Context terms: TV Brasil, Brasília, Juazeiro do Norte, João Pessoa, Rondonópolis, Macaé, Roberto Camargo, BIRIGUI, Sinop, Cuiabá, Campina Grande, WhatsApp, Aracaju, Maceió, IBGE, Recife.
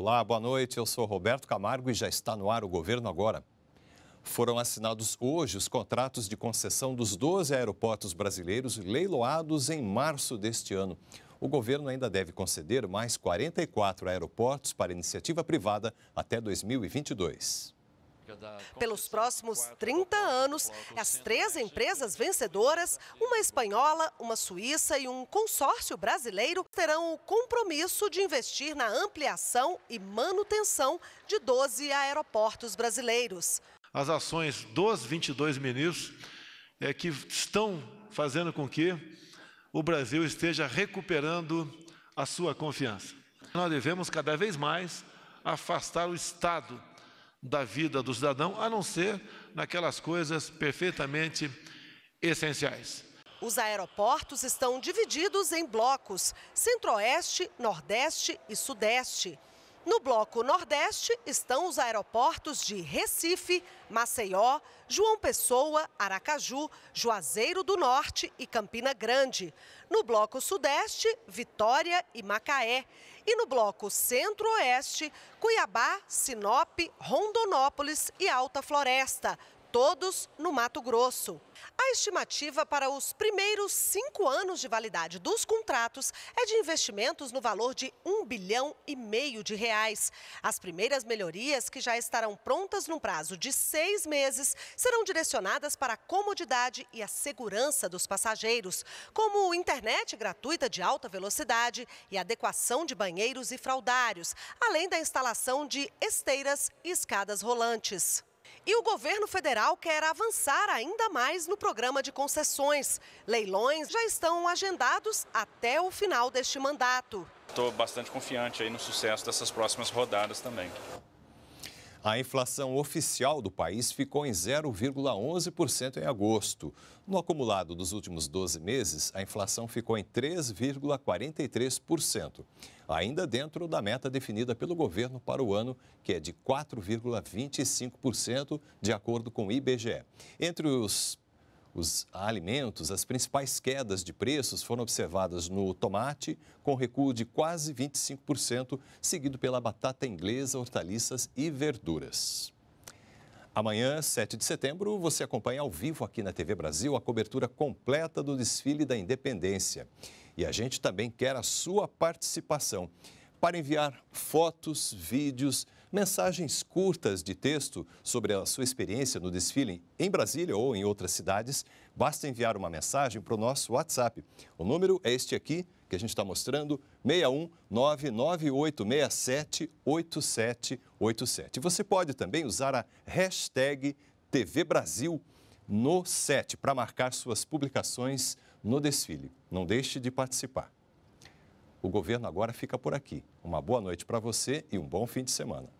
Olá, boa noite. Eu sou Roberto Camargo e já está no ar o Governo Agora. Foram assinados hoje os contratos de concessão dos 12 aeroportos brasileiros leiloados em março deste ano. O governo ainda deve conceder mais 44 aeroportos para iniciativa privada até 2022. Pelos próximos 30 anos, as três empresas vencedoras, uma espanhola, uma suíça e um consórcio brasileiro, terão o compromisso de investir na ampliação e manutenção de 12 aeroportos brasileiros. As ações dos 22 ministros que estão fazendo com que o Brasil esteja recuperando a sua confiança. Nós devemos cada vez mais afastar o Estado da vida do cidadão, a não ser naquelas coisas perfeitamente essenciais. Os aeroportos estão divididos em blocos: Centro-Oeste, Nordeste e Sudeste. No bloco Nordeste estão os aeroportos de Recife, Maceió, João Pessoa, Aracaju, Juazeiro do Norte e Campina Grande. No bloco Sudeste, Vitória e Macaé. E no bloco Centro-Oeste, Cuiabá, Sinop, Rondonópolis e Alta Floresta, todos no Mato Grosso. A estimativa para os primeiros 5 anos de validade dos contratos é de investimentos no valor de R$1,5 bilhão. As primeiras melhorias, que já estarão prontas num prazo de 6 meses, serão direcionadas para a comodidade e a segurança dos passageiros, como internet gratuita de alta velocidade e adequação de banheiros e fraldários, além da instalação de esteiras e escadas rolantes. E o governo federal quer avançar ainda mais no programa de concessões. Leilões já estão agendados até o final deste mandato. Estou bastante confiante aí no sucesso dessas próximas rodadas também. A inflação oficial do país ficou em 0,11% em agosto. No acumulado dos últimos 12 meses, a inflação ficou em 3,43%, ainda dentro da meta definida pelo governo para o ano, que é de 4,25%, de acordo com o IBGE. Entre os alimentos, as principais quedas de preços foram observadas no tomate, com recuo de quase 25%, seguido pela batata inglesa, hortaliças e verduras. Amanhã, 7 de setembro, você acompanha ao vivo aqui na TV Brasil a cobertura completa do desfile da Independência. E a gente também quer a sua participação para enviar fotos, vídeos, mensagens curtas de texto sobre a sua experiência no desfile em Brasília ou em outras cidades. Basta enviar uma mensagem para o nosso WhatsApp. O número é este aqui, que a gente está mostrando, 61998678787. Você pode também usar a hashtag TV Brasil no 7 para marcar suas publicações no desfile. Não deixe de participar. O Governo Agora fica por aqui. Uma boa noite para você e um bom fim de semana.